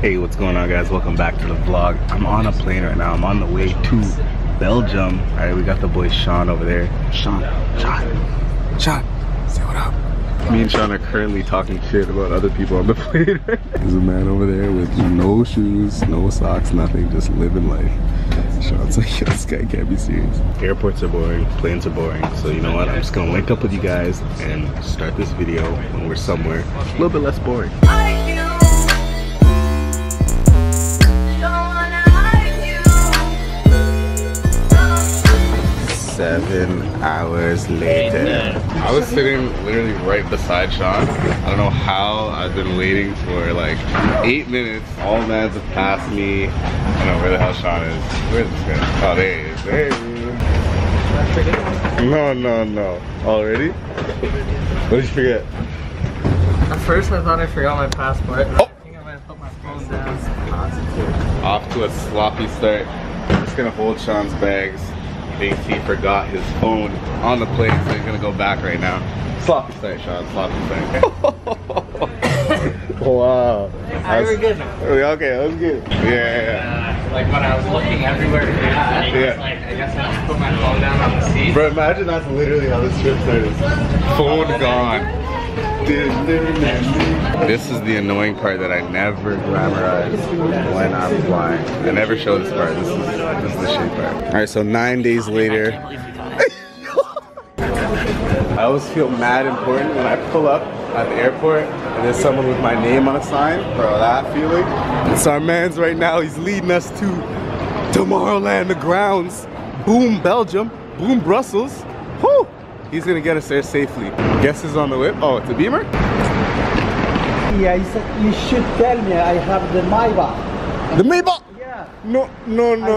Hey, what's going on, guys? Welcome back to the vlog. I'm on a plane right now. I'm on the way to Belgium. All right, we got the boy Sean over there. Sean, say what up. Me and Sean are currently talking shit about other people on the plane. There's a man over there with no shoes, no socks, nothing, just living life. Sean's like, yo, this guy can't be serious. Airports are boring, planes are boring, so you know what? I'm just gonna link up with you guys and start this video when we're somewhere a little bit less boring. Seven hours later. I was sitting literally right beside Sean. I don't know how I've been waiting for like 8 minutes. All mans have passed me. I don't know where the hell Sean is. Where's this guy? Oh, there he is. Hey. No. Already? What did you forget? At first I thought I forgot my passport. Oh. I think I might have put my phone down. Off to a sloppy start. I'm just gonna hold Sean's bags. Thinks he forgot his phone on the plane, so he's gonna go back right now. Sloppy start, Sean. Sloppy start. Wow. Okay, let's get it. Yeah. Like when I was looking everywhere, I guess I just put my phone down on the seat. Bro, imagine that's literally how this trip started. Phone gone. This is the annoying part that I never glamorize when I'm flying. I never show this part. This is the shitty part. Alright, so 9 days later. I always feel mad important when I pull up at the airport and there's someone with my name on a sign. Bro, that feeling. It's our man's right now. He's leading us to Tomorrowland, the grounds. Boom, Belgium. Boom, Brussels. Whoo! He's gonna get us there safely. Guess who's on the whip? Oh, it's a Beamer? Yeah, he said, you should tell me I have the Maybach. The Maybach? Yeah. No. I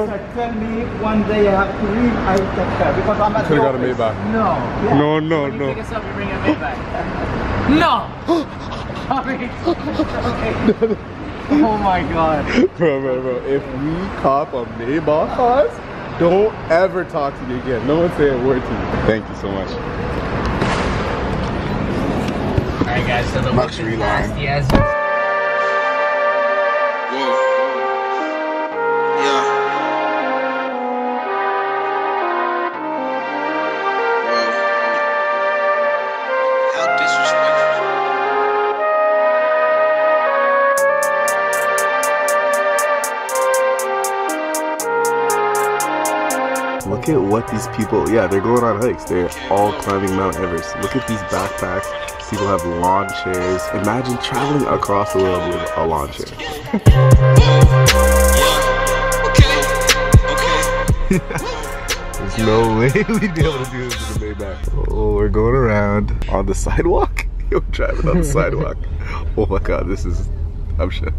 said, tell me one day I have to leave, I will take care because I'm at the office. You could've got a Maybach. No. Yeah. No. You pick us up, you bring a Maybach. No! I mean, okay. Oh my God. Bro. If we cop a Maybach us, don't ever talk to me again. No one say a word to me. Thank you so much. Alright guys, so the luxury line. Yes. Yeah. How disrespectful. Look at what these people, yeah, they're going on hikes. They're all climbing Mount Everest. Look at these backpacks. People have lawn chairs. Imagine traveling across the world with a lawn chair. There's no way we'd be able to do this with a Maybach. Oh, we're going around on the sidewalk. Yo, driving on the sidewalk. Oh my God, this is, I'm shook.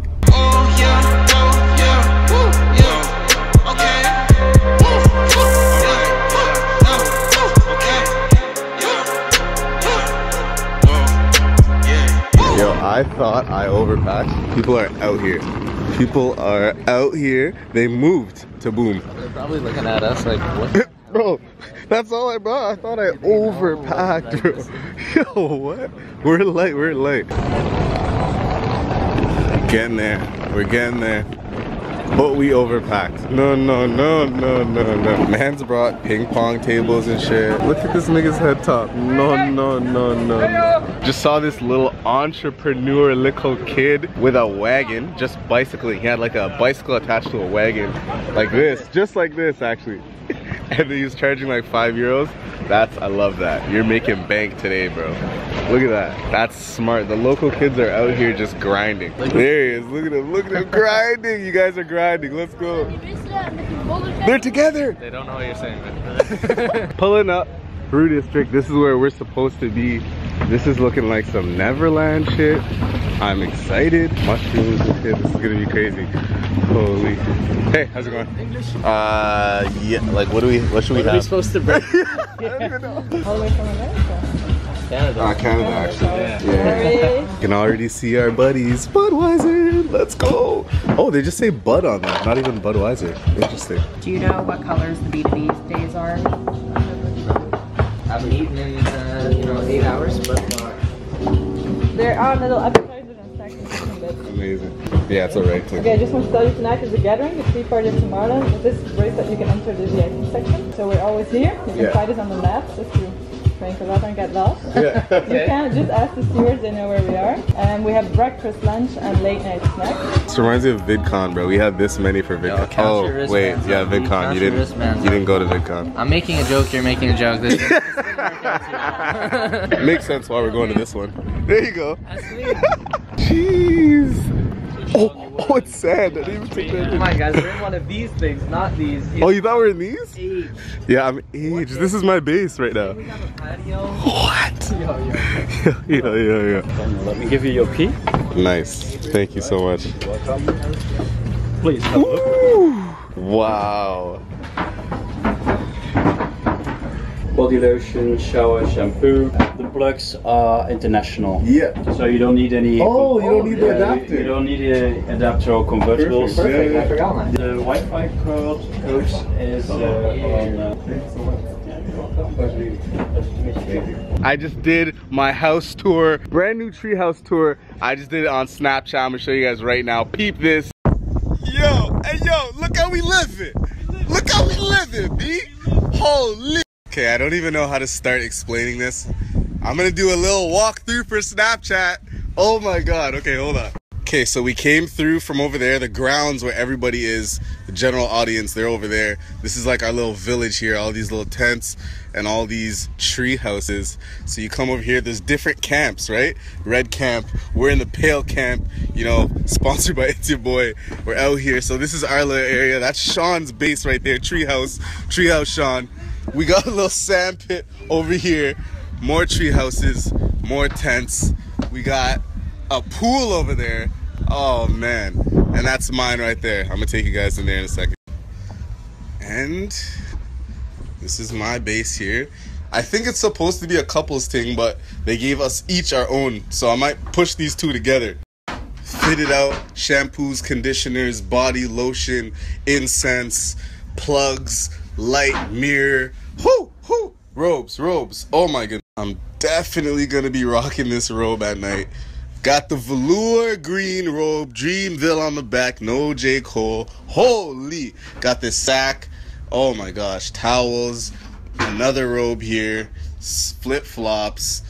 I thought I overpacked. People are out here. People are out here. They moved to Boom. They're probably looking at us like, what? Bro, that's all I brought. I thought I overpacked, bro. Yo, what? We're late. We're getting there. But we overpacked. No. Man's brought ping pong tables and shit. Look at this nigga's head top. No. Just saw this little entrepreneur little kid with a wagon, just bicycling. He had like a bicycle attached to a wagon. Like this, just like this actually. And he was charging like €5. I love that. You're making bank today, bro. Look at that. That's smart. The local kids are out here just grinding. There he is. Look at him grinding. You guys are grinding. Let's go. They're together. They don't know what you're saying, man. Pulling up through district. This is where we're supposed to be. This is looking like some Neverland shit. I'm excited. Mushrooms and shit. This is gonna be crazy. Holy. Hey, how's it going? English. Yeah. Like, what should we have? Are we supposed to bring? I don't know. All the way from America. Canada. Canada, actually. Yeah. You can already see our buddies. Budweiser, let's go. Oh, they just say Bud on that, not even Budweiser. Interesting. Do you know what colors the B2B days are? I've eaten in, 8 hours, but there. Oh no, I've been talking to them. Amazing. Yeah, it's alright. Okay, I just want to tell you tonight is a gathering. It's free party tomorrow. This is the place that you can enter the VIP section. So we're always here. You can find us on the maps if you drink a lot and get lost. Yeah. You can just ask the stewards, they know where we are. And we have breakfast, lunch, and late night snacks. This reminds me of VidCon, bro. We had this many for VidCon. Yo, oh wait, yeah, VidCon. You didn't go to VidCon. I'm making a joke. You're making a joke. This it makes sense why we're going to this one. There you go. Jeez. Oh, it's sad. I didn't even take that. Come on, guys. We're in one of these things, not these. Oh, you thought we were in these? Age. Yeah, I'm age. This is my base right now. We have a patio. What? Yo. Let me give you your pee. Nice. Thank you so much. Welcome. Please. Wow. Body lotion, shower, shampoo. The plugs are international. Yeah. So you don't need any. Oh, you don't need the adapter. You don't need an adapter or convertibles. Perfect. I forgot that. The Wi-Fi code is on. Thanks so much. I just did my house tour, brand new tree house tour. I just did it on Snapchat. I'm gonna show you guys right now. Peep this. Yo, hey yo, look how we living. Look how we living, B. Holy. Okay, I don't even know how to start explaining this. I'm gonna do a little walkthrough for Snapchat. Oh my God, okay, hold on. Okay, so we came through from over there, the grounds where everybody is, the general audience, they're over there. This is like our little village here, all these little tents and all these tree houses. So you come over here, there's different camps, right? Red camp, we're in the pale camp, you know, sponsored by It's Your Boy. We're out here, so this is our little area. That's Sean's base right there, treehouse Sean. We got a little sand pit over here, more tree houses, more tents. We got a pool over there. Oh man, and that's mine right there. I'm gonna take you guys in there in a second. And this is my base here. I think it's supposed to be a couples thing, but they gave us each our own, so I might push these two together. Fitted out, shampoos, conditioners, body lotion, incense, plugs, light, mirror, robes. Oh my goodness, I'm definitely gonna be rocking this robe at night. Got the velour green robe, Dreamville on the back, no J. Cole. Holy, got this sack. Oh my gosh, towels, another robe here, flip-flops,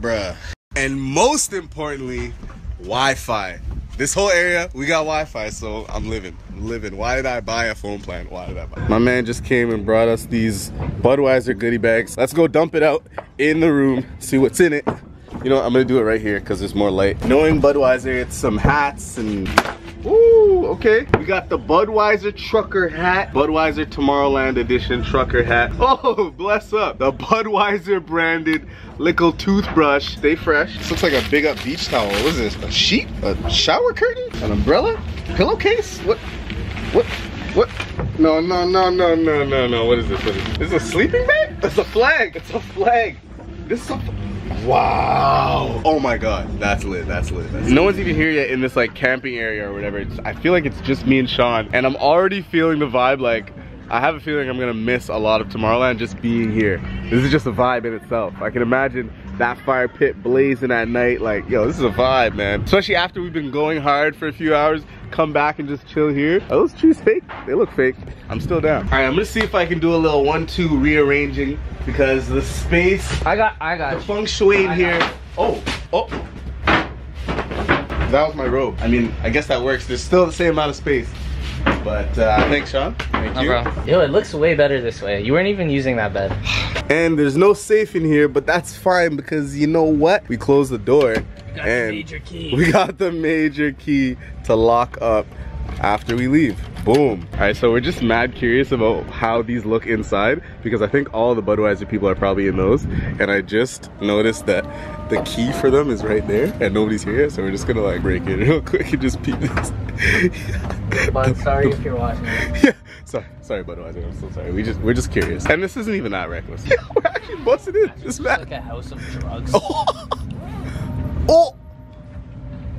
bruh. And most importantly, Wi-Fi. This whole area, we got Wi-Fi, so I'm living. Why did I buy a phone plan? My man just came and brought us these Budweiser goodie bags. Let's go dump it out in the room, see what's in it. You know what, I'm gonna do it right here because there's more light. Knowing Budweiser, it's some hats and... Ooh, okay. We got the Budweiser trucker hat. Budweiser Tomorrowland edition trucker hat. Oh, bless up. The Budweiser branded lickle toothbrush. Stay fresh. This looks like a big up beach towel. What is this? A sheet? A shower curtain? An umbrella? Pillowcase? What? No. What is this? Is this a sleeping bag? It's a flag. This is a flag. Wow. Oh my God. That's lit. That's lit. No one's even here yet in this like camping area or whatever. I feel like it's just me and Sean. And I'm already feeling the vibe. Like, I have a feeling I'm going to miss a lot of Tomorrowland just being here. This is just a vibe in itself. I can imagine that fire pit blazing at night. Like, yo, this is a vibe, man. Especially after we've been going hard for a few hours. Come back and just chill here. Are those trees fake? They look fake. I'm still down. All right, I'm gonna see if I can do a little 1-2 rearranging because the space. I got the feng shui in here. Oh. That was my robe. I mean, I guess that works. There's still the same amount of space. But thanks, Sean. Thank you. Bro. Yo, it looks way better this way. You weren't even using that bed. And there's no safe in here, but that's fine because you know what? We closed the door. We got the major key to lock up after we leave. Boom. All right, so we're just mad curious about how these look inside because I think all the Budweiser people are probably in those. And I just noticed that the key for them is right there and nobody's here. So we're just gonna like break it real quick and just peep this. Bud, sorry if you're watching. Yeah, sorry Budweiser, I'm so sorry. We're just curious. And this isn't even that reckless. Yeah, we're actually busting in. It's mad. Like a house of drugs.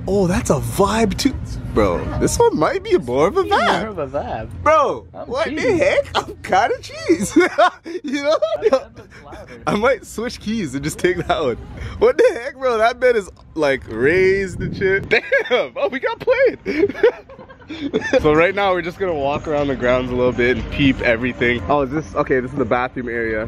Oh, that's a vibe too. Bro, this one might be more of a vibe. Bro, what the heck? I'm kinda cheese. You know? I might switch keys and just take that one. What the heck, bro? That bed is like raised and shit. Damn! Oh, we got played. So right now we're just gonna walk around the grounds a little bit and peep everything. Oh, is this okay? This is the bathroom area.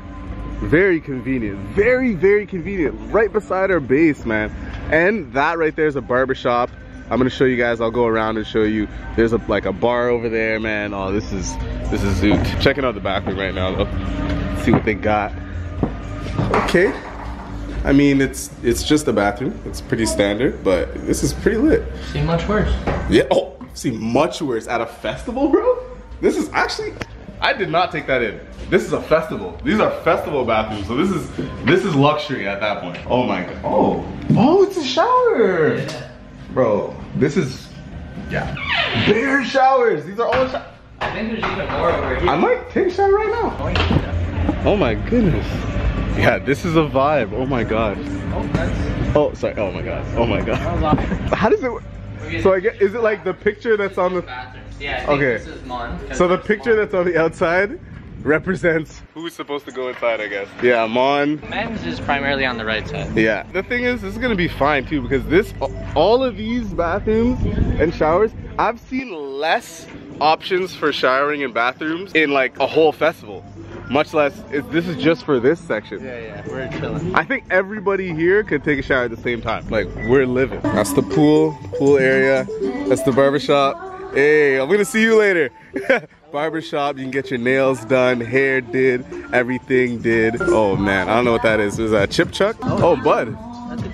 Very convenient, very convenient, right beside our base, man. And that right there is a barbershop. I'm gonna show you guys, I'll go around and show you. There's a like a bar over there, man. Oh, this is zoot. Checking out the bathroom right now though, see what they got. Okay, I mean it's just a bathroom, it's pretty standard, but this is pretty lit. Seen much worse. Yeah, oh, seen much worse at a festival, bro. This is actually, I did not take that in. This is a festival. These are festival bathrooms, so this is luxury at that point. Oh my god. Oh, it's a shower. Yeah. Bro, this is, yeah. Bigger showers. These are all showers. I think there's even more over here. I might take a shower right now. Oh my goodness. Yeah, this is a vibe. Oh my god. Oh, that's... oh, sorry. Oh my god. Oh my god. How does it work? So I guess, is it like the picture that's on the... bathrooms. Yeah, I think okay. This is Mon. So the picture Mon. That's on the outside represents who's supposed to go inside, I guess. Yeah, Mon. Men's is primarily on the right side. Yeah. The thing is, this is going to be fine too, because this, all of these bathrooms and showers, I've seen less options for showering and bathrooms in like a whole festival. Much less, this is just for this section. Yeah, yeah, we're chilling. I think everybody here could take a shower at the same time. Like, we're living. That's the pool area. That's the barbershop. Hey, I'm gonna see you later. Barbershop, you can get your nails done, hair did, everything did. Oh man, I don't know what that is. Is that Chip Chuck? Oh, Bud.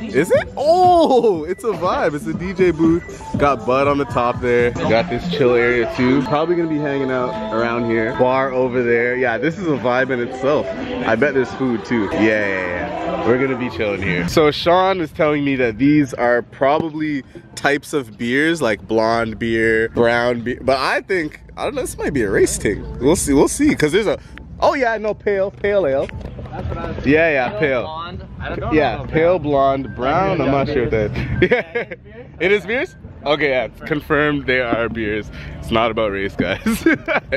Is it? Oh, it's a vibe. It's a DJ booth. Got Bud on the top there. Got this chill area too. Probably gonna be hanging out around here. Bar over there. Yeah, this is a vibe in itself. I bet there's food too. Yeah. We're gonna be chilling here. So Sean is telling me that these are probably types of beers, like blonde beer, brown beer. But I think, I don't know, this might be a race thing. We'll see. Cause there's a, oh yeah, no, pale ale. That's what I was thinking. Yeah, yeah, pale. Blonde. I don't know. Yeah, pale blonde, brown. I'm not sure what that is. Yeah. It is beers? Okay, yeah, confirmed they are beers. It's not about race, guys.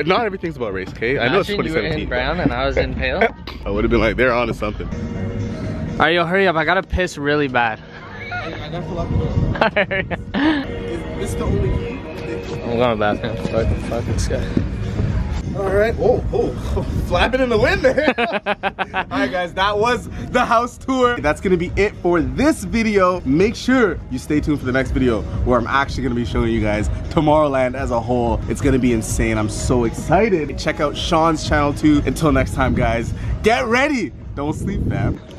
Not everything's about race, okay? I know it's 2017. You were in brown and I was in pale. I would have been like, they're on to something. All right, yo, hurry up. I got to piss really bad. I got to lock the door. Is this the only thing? I'm going to bathroom. Fuck this guy. All right, whoa, flapping in the wind there. All right guys, that was the house tour. That's gonna be it for this video. Make sure you stay tuned for the next video where I'm actually gonna be showing you guys Tomorrowland as a whole. It's gonna be insane, I'm so excited. Check out Sean's channel too. Until next time guys, get ready. Don't sleep, fam.